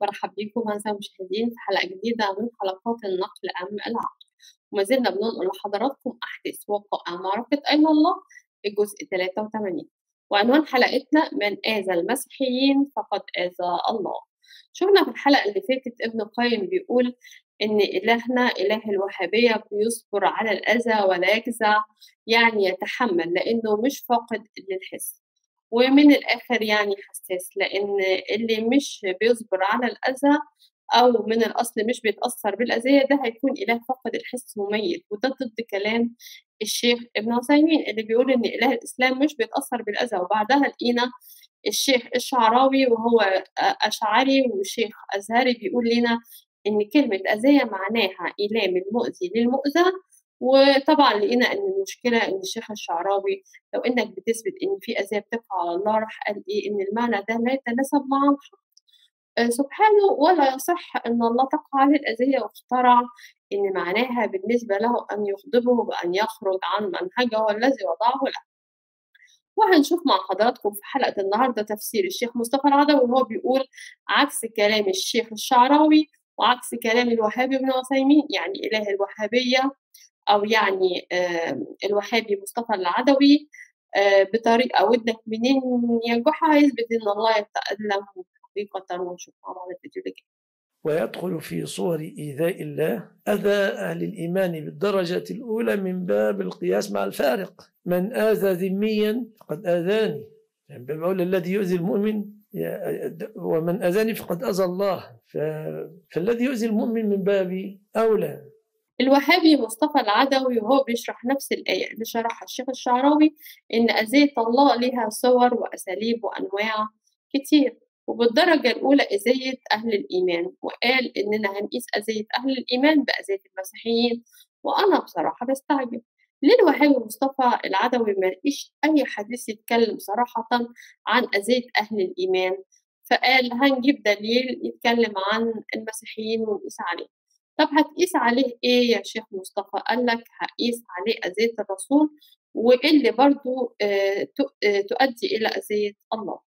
برحب بيكم أعزائي المشاهدين في حلقة جديدة من حلقات النقل أم العقل، وما زلنا بننقل لحضراتكم أحداث وقائع معركة أين الله الجزء 83، وعنوان حلقتنا من آذى المسيحيين فقد آذى الله. شفنا في الحلقة اللي فاتت ابن القيم بيقول إن إلهنا إله الوهابية بيصبر على الأذى ولا يجزع، يعني يتحمل لأنه مش فاقد للحس، ومن الآخر يعني حساس، لأن اللي مش بيصبر على الأذى أو من الأصل مش بيتأثر بالأذية ده هيكون إله فاقد الحس وميت، وده ضد كلام الشيخ ابن عثيمين اللي بيقول إن إله الإسلام مش بيتأثر بالأذى. وبعدها لقينا الشيخ الشعراوي وهو أشعري وشيخ أزهري بيقول لنا إن كلمة أذية معناها إيلام المؤذي للمؤذى، وطبعا لقينا إن المشكلة إن الشيخ الشعراوي لو إنك بتثبت إن في أذية بتقع على الله راح قال إيه، إن المعنى ده لا يتناسب مع الحق سبحانه ولا يصح إن الله تقع عليه الأذية، واخترع إن معناها بالنسبة له أن يغضبه بأن يخرج عن منهجه الذي وضعه له. وهنشوف مع حضراتكم في حلقة النهاردة تفسير الشيخ مصطفى العدوي وهو بيقول عكس كلام الشيخ الشعراوي وعكس كلام الوهابي ابن عثيمين، يعني إله الوهابية أو يعني الوهابي مصطفى العدوي بطريقة ودك منين ينجحها يثبت إن الله يتألم حقيقة. ونشوف مع بعض الفيديو اللي جاي. ويدخل في صور إيذاء الله أذى أهل الإيمان بالدرجة الأولى من باب القياس مع الفارق، من آذى ذميا فقد آذاني، يعني بقول الذي يؤذي المؤمن ومن آذاني فقد آذى الله، فالذي يؤذي المؤمن من باب أولى. الوهابي مصطفى العدوي وهو بيشرح نفس الآية اللي شرحها الشيخ الشعراوي إن أذية الله لها صور وأساليب وأنواع كتير، وبالدرجة الأولى أذية أهل الإيمان، وقال إننا هنقيس أذية أهل الإيمان بأذية المسيحيين. وأنا بصراحة بستعجب ليه الوهابي مصطفى العدوي ملقيش أي حديث يتكلم صراحة عن أذية أهل الإيمان، فقال هنجيب دليل يتكلم عن المسيحيين ونقيس عليه. طب هتقيس عليه إيه يا شيخ مصطفى؟ قال لك هقيس عليه أذية الرسول واللي برضو تؤدي إلى أذية الله.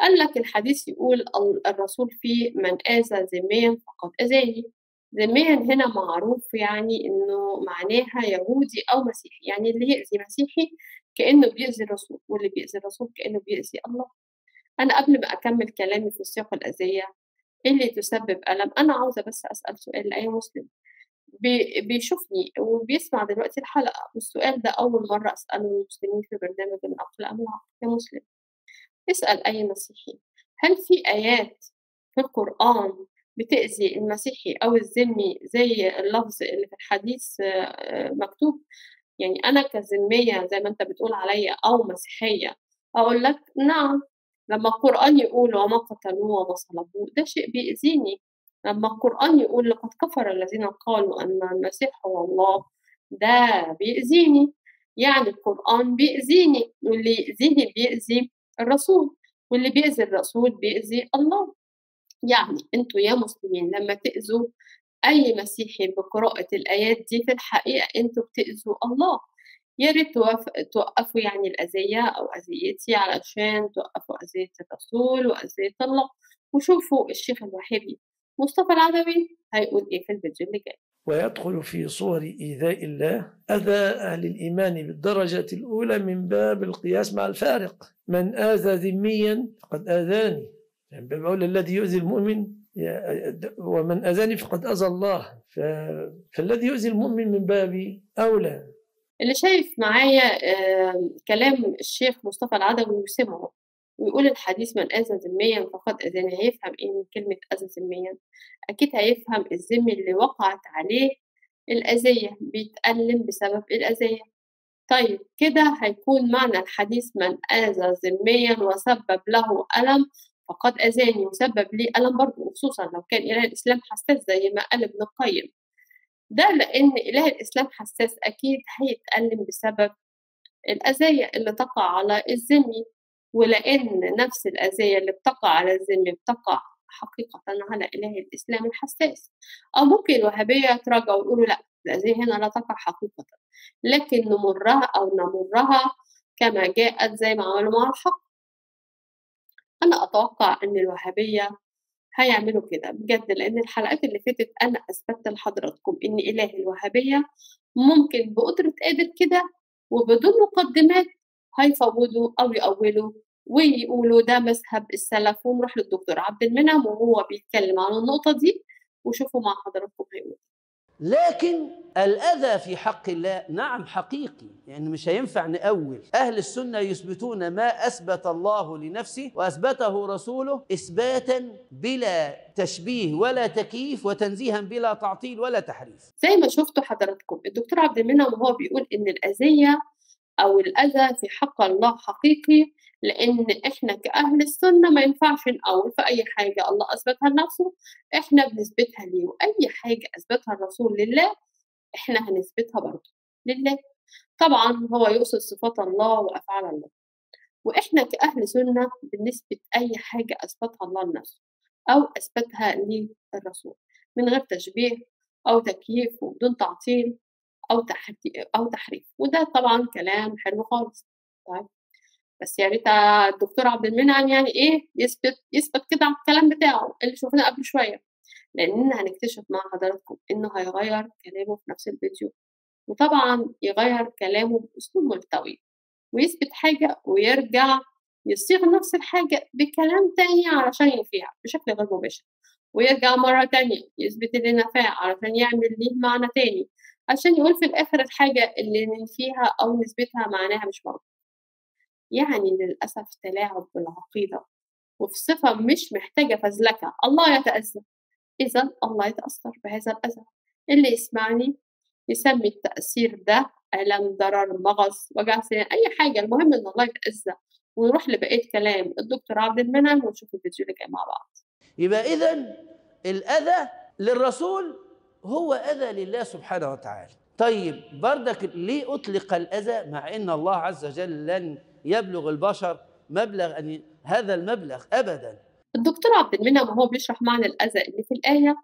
قال لك الحديث يقول الرسول فيه من آذى ذميا فقد آذاني، ذميا هنا معروف يعني إنه معناها يهودي أو مسيحي، يعني اللي يأذي مسيحي كأنه بيأذي الرسول واللي بيأذي الرسول كأنه بيأذي الله. أنا قبل ما أكمل كلامي في سياق الأذية اللي تسبب ألم أنا عاوزة بس أسأل سؤال لأي مسلم بيشوفني وبيسمع دلوقتي الحلقة، والسؤال ده أول مرة أسأله المسلمين في برنامج النقل أم العقل. يا مسلم اسأل أي مسيحي، هل في آيات في القرآن بتأذي المسيحي أو الذمي زي اللفظ اللي في الحديث مكتوب؟ يعني أنا كذمية زي ما أنت بتقول عليا أو مسيحية أقول لك نعم، لما القرآن يقول وما قتلوه وما صلبوه ده شيء بيأذيني، لما القرآن يقول لقد كفر الذين قالوا أن المسيح هو الله ده بيأذيني، يعني القرآن بيأذيني واللي يأذيني بيأذي الرسول واللي بيأذي الرسول بيأذي الله. يعني انتوا يا مسلمين لما تأذوا أي مسيحي بقراءة الآيات دي في الحقيقة انتوا بتأذوا الله. يا ريت توقفوا يعني الأذية أو أذيتي علشان توقفوا أذية الرسول وأذية الله. وشوفوا الشيخ الوهابي مصطفى العدوي هيقول إيه في الفيديو اللي جاي. ويدخل في صور إيذاء الله أذى أهل الإيمان بالدرجة الأولى من باب القياس مع الفارق، من آذى ذميا فقد آذاني، يعني بقول الذي يؤذي المؤمن ومن آذاني فقد آذى الله، فالذي يؤذي المؤمن من باب أولى. اللي شايف معايا كلام الشيخ مصطفى العدوي وسمعه ويقول الحديث من آذى ذميا فقد آذاني، هيفهم إيه من كلمة آذى ذميا؟ أكيد هيفهم الذمي اللي وقعت عليه الأذية بيتألم بسبب الأذية. طيب كده هيكون معنى الحديث من آذى ذميا وسبب له ألم فقد آذاني، وسبب لي ألم برضه، خصوصا لو كان إله الإسلام حساس زي ما قال ابن القيم. ده لأن إله الإسلام حساس أكيد هيتألم بسبب الأذية اللي تقع على الذمي، ولأن نفس الأذية اللي بتقع على الذمي بتقع حقيقة على إله الإسلام الحساس. أو ممكن الوهابية يتراجعوا ويقولوا لأ الأذية هنا لا تقع حقيقة، لكن نمرها أو نمرها كما جاءت زي ما عملوا مع الحق. أنا أتوقع إن الوهابية هيعملوا كده بجد، لأن الحلقات اللي فاتت أنا أثبتت لحضراتكم إن إله الوهابية ممكن بقدرة قادر كده وبدون مقدمات هيفوضوا أو يقولوا ويقولوا ده مذهب السلف، ونروح للدكتور عبد المنعم وهو بيتكلم عن النقطة دي، وشوفوا مع حضراتكم هيقول. لكن الأذى في حق الله نعم حقيقي، يعني مش هينفع نأول. أهل السنة يثبتون ما أثبت الله لنفسه وأثبته رسوله إثباتاً بلا تشبيه ولا تكييف وتنزيهاً بلا تعطيل ولا تحريف. زي ما شفتوا حضراتكم الدكتور عبد المنعم وهو بيقول إن الأذية أو الأذى في حق الله حقيقي، لأن إحنا كأهل السنة ما ينفعش نقول في أي حاجة الله أثبتها لنفسه إحنا بنثبتها ليه، وأي حاجة أثبتها الرسول لله إحنا هنثبتها برضه لله. طبعا هو يقصد صفات الله وأفعال الله، وإحنا كأهل سنة بنثبت أي حاجة أثبتها الله لنفسه أو أثبتها للرسول من غير تشبيه أو تكييف وبدون تعطيل أو تحريف، وده طبعا كلام حلو خالص. طيب بس يا ريت الدكتور عبد المنعم يعني ايه يثبت كده على الكلام بتاعه اللي شفناه قبل شويه، لان هنكتشف مع حضراتكم انه هيغير كلامه في نفس الفيديو، وطبعا يغير كلامه باسلوب ملتوي ويثبت حاجه ويرجع يصيغ نفس الحاجه بكلام تاني علشان ينفيها بشكل غير مباشر، ويرجع مره تانيه يثبت اللي نفاه علشان يعمل ليه معنى تاني، عشان يقول في الاخر الحاجه اللي ننفيها او نثبتها معناها مش موجود. يعني للأسف تلاعب بالعقيدة وفي صفة مش محتاجة فزلكة. الله يتأذى، إذا الله يتأثر بهذا الأذى. اللي يسمعني يسمي التأثير ده ألم، ضرر، مغص، وجع سنان، أي حاجة، المهم إن الله يتأذى. ونروح لبقية كلام الدكتور عبد المنعم ونشوف الفيديو اللي جاي مع بعض. يبقى إذا الأذى للرسول هو أذى لله سبحانه وتعالى. طيب بردك ليه أطلق الأذى مع إن الله عز وجل لن يبلغ البشر مبلغ أن هذا المبلغ أبدا؟ الدكتور عبد المنعم وهو بيشرح معنى الأذى اللي في الآية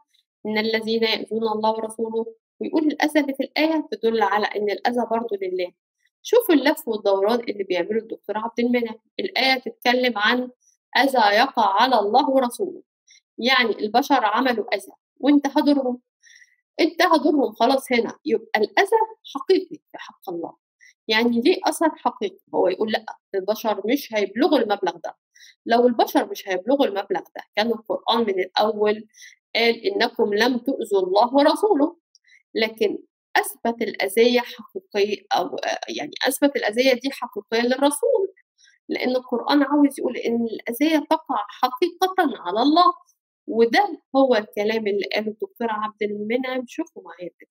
إن الذين يؤذون الله ورسوله، ويقول الأذى اللي في الآية تدل على إن الأذى برضه لله. شوفوا اللف والدوران اللي بيعمله الدكتور عبد المنعم. الآية تتكلم عن أذى يقع على الله ورسوله، يعني البشر عملوا أذى وأنت هضرهم، أنت هضرهم خلاص. هنا يبقى الأذى حقيقي في حق الله، يعني ليه أثر حقيقي. هو يقول لأ البشر مش هيبلغوا المبلغ ده. لو البشر مش هيبلغوا المبلغ ده كان القرآن من الأول قال إنكم لم تؤذوا الله ورسوله، لكن أثبت الأذية حقيقية، أو يعني أثبت الأذية دي حقيقية للرسول، لأن القرآن عاوز يقول إن الأذية تقع حقيقة على الله، وده هو الكلام اللي قاله الدكتور عبد المنعم. شوفوا معايا كده.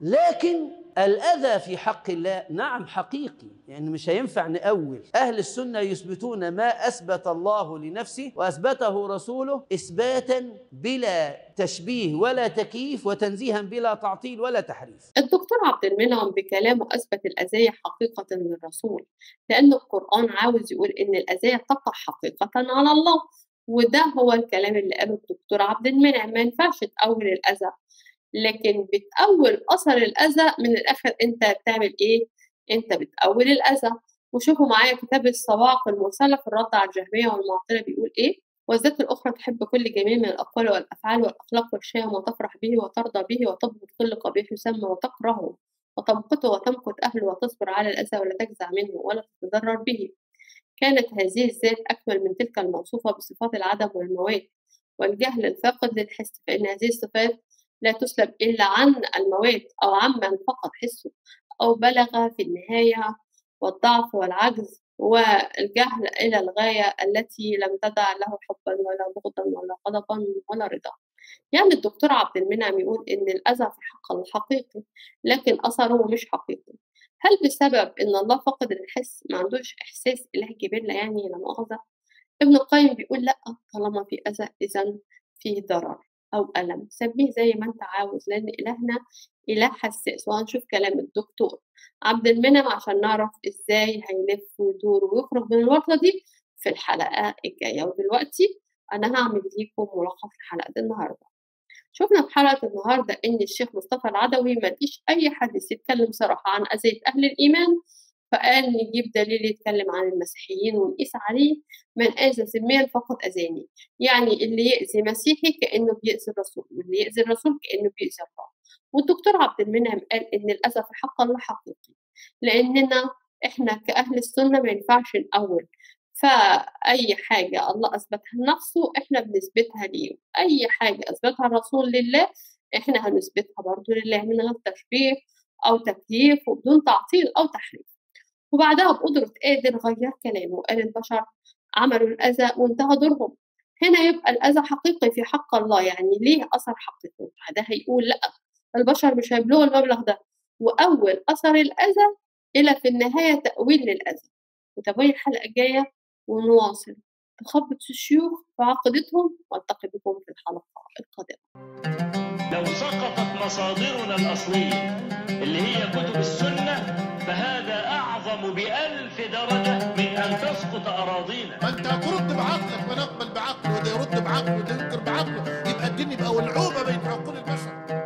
لكن الأذى في حق الله نعم حقيقي، يعني مش هينفع نأول. أهل السنة يثبتون ما أثبت الله لنفسه وأثبته رسوله إثباتاً بلا تشبيه ولا تكييف وتنزيهاً بلا تعطيل ولا تحريف. الدكتور عبد المنعم بكلامه أثبت الأذية حقيقة للرسول، لأن القرآن عاوز يقول إن الأذية تقع حقيقة على الله، وده هو الكلام اللي قاله الدكتور عبد المنعم. ما ينفعش تأول الأذى، لكن بتأول أثر الأذى. من الآخر أنت بتعمل إيه؟ أنت بتأول الأذى. وشوفوا معايا كتاب الصواعق المسلفة الرد على الجهمية والمعطلة بيقول إيه؟ والذات الأخرى تحب كل جميل من الأقوال والأفعال والأخلاق والشيم، وتفرح به وترضى به، وتبغض كل قبيح يسمى، وتكرهه وتمقته وتمقت أهله، وتصبر على الأذى ولا تجزع منه ولا تتضرر به. كانت هذه الذات أكمل من تلك الموصوفة بصفات العدم والمواد والجهل الفاقد للحس، فإن هذه الصفات لا تسلب إلا عن المواد أو عمن فقد حسه أو بلغ في النهاية، والضعف والعجز والجهل إلى الغاية التي لم تدع له حبا ولا بغضا ولا غضبا ولا رضا. يعني الدكتور عبد المنعم يقول إن الأذى في حق الحقيقي، لكن أثره مش حقيقي. هل بسبب إن الله فقد الحس ما عندوش إحساس إله جبلة يعني لما أخذ؟ ابن القيم بيقول لأ، طالما في أذى إذن فيه ضرر أو ألم، سميه زي ما أنت عاوز، لأن إلهنا إله حساس. وهنشوف كلام الدكتور عبد المنعم عشان نعرف إزاي هيلف ويدور ويخرج من الورطة دي في الحلقة الجاية. ودلوقتي أنا هعمل ليكم ملخص لحلقة النهاردة. شفنا في حلقة النهاردة إن الشيخ مصطفى العدوي ملقيش أي حد يتكلم صراحة عن أذية أهل الإيمان فقال نجيب دليل يتكلم عن المسيحيين ونقيس عليه من آذى سميا فقد أذاني. يعني اللي يأذي مسيحي كأنه بيأذي الرسول، واللي يأذي الرسول كأنه بيأذي الله. والدكتور عبد المنعم قال إن الأذى في حق الله حقيقي، لأننا إحنا كأهل السنة ما ينفعش الأول، فأي حاجة الله أثبتها لنفسه إحنا بنثبتها ليه، أي حاجة أثبتها الرسول لله إحنا هنثبتها برضه لله من غير تشبيه أو تكييف وبدون تعطيل أو تحريف. وبعدها بقدرة قادر غير كلامه وقال البشر عملوا الأذى وانتهى دورهم. هنا يبقى الأذى حقيقي في حق الله، يعني ليه أثر حقيقي. ده هيقول لأ البشر مش هيبلغوا المبلغ ده، وأول أثر الأذى إلى في النهاية تأويل للأذى. وتابعوا الحلقة الجاية ونواصل تخبط الشيوخ في عقيدتهم، وألتقي بكم في الحلقة القادمة. لو سقطت مصادرنا الأصلية اللي هي كتب السنة فهذا أعظم بألف درجة من أن تسقط أراضينا. ما أنت هترد بعقلك، ما نقبل بعقله وده يرد بعقله وده ينكر بعقله، يبقى الدين يبقى ولعوبة بين عقول البشر.